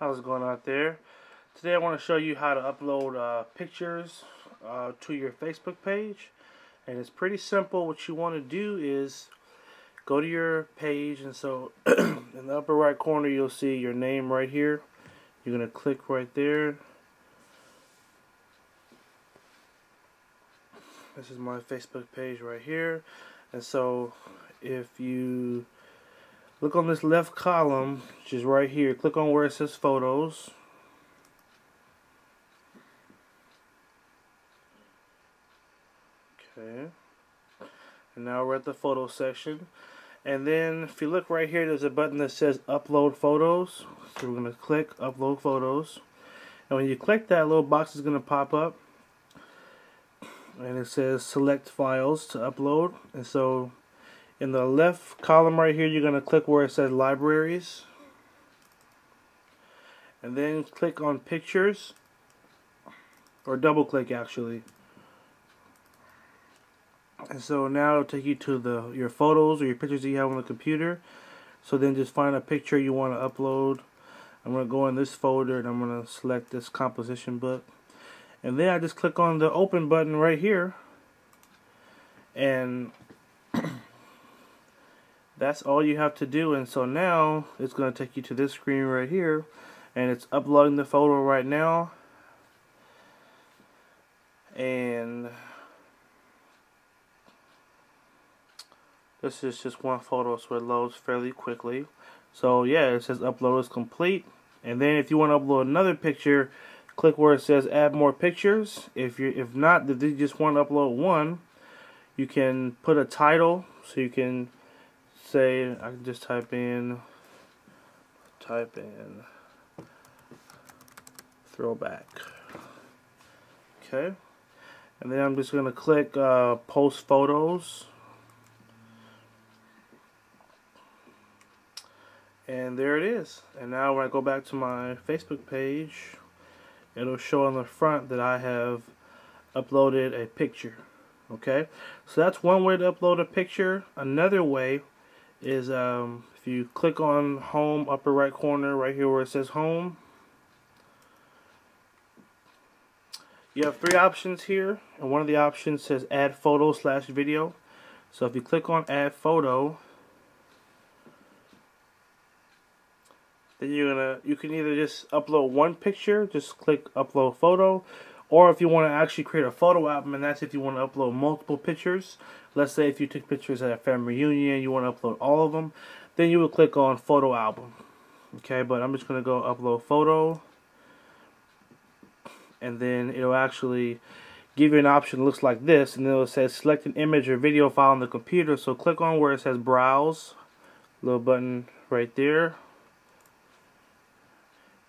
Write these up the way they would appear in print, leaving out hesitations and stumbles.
How's it going out there? Today I want to show you how to upload pictures to your Facebook page, and it's pretty simple. What you want to do is go to your page, and so in the upper right corner you'll see your name right here. You're going to click right there. This is my Facebook page right here, and so if you look on this left column, which is right here, click on where it says photos, okay, and now we're at the photo section, and then if you look right here, there's a button that says upload photos, so we're going to click upload photos, and when you click that, little box is going to pop up, and it says select files to upload, and so in the left column right here, you're going to click where it says libraries, and then click on pictures, or double click actually, and so now it'll take you to your photos or your pictures that you have on the computer. So then just find a picture you want to upload. I'm going to go in this folder and I'm going to select this composition book, and then I just click on the open button right here, and that's all you have to do. And so now it's going to take you to this screen right here, and it's uploading the photo right now, and this is just one photo, so it loads fairly quickly. So yeah, it says upload is complete, and then if you want to upload another picture, click where it says add more pictures. If you just want to upload one, you can put a title, so you can say, I can just type in throwback, okay, and then I'm just going to click post photos, and there it is. And now when I go back to my Facebook page, it'll show on the front that I have uploaded a picture. Okay, so that's one way to upload a picture. Another way is if you click on home, upper right corner right here where it says home, you have three options here, and one of the options says add photo / video. So if you click on add photo, then you can either just upload one picture, just click upload photo, or if you want to actually create a photo album, and that's if you want to upload multiple pictures. Let's say if you took pictures at a family reunion, you want to upload all of them, then you would click on photo album. Okay, but I'm just going to go upload photo, and then it'll actually give you an option that looks like this, and then it'll say select an image or video file on the computer. So click on where it says browse, little button right there,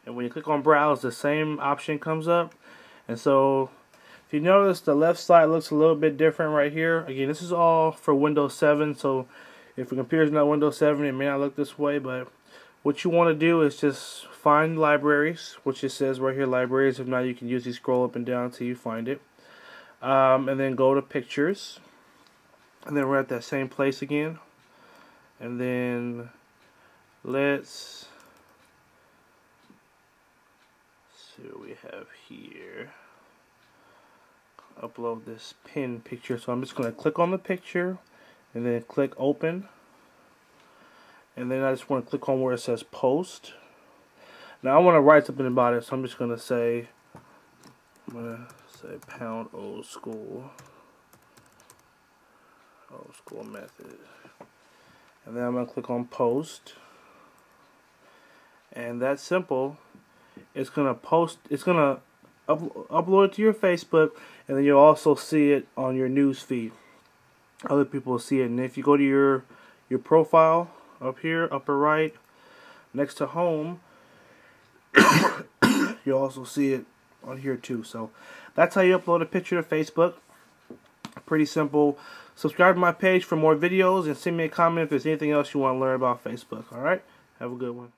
and when you click on browse, the same option comes up. And so if you notice, the left side looks a little bit different right here. Again, this is all for Windows 7, so if your computer is not Windows 7, it may not look this way, but what you want to do is just find libraries, which it says right here, libraries. If not, you can usually scroll up and down until you find it, and then go to pictures, and then we're at that same place again, and then let's see what we have here. Upload this pin picture, so I'm just going to click on the picture and then click open, and then I just want to click on where it says post. Now I want to write something about it, so I'm just going to say pound old school method, and then I'm going to click on post, and that's simple. It's going to post, it's going to upload it to your Facebook, and then you'll also see it on your news feed. Other people will see it. And if you go to your profile up here, upper right, next to home, you'll also see it on here too. So that's how you upload a picture to Facebook. Pretty simple. Subscribe to my page for more videos, and send me a comment if there's anything else you want to learn about Facebook. Alright, have a good one.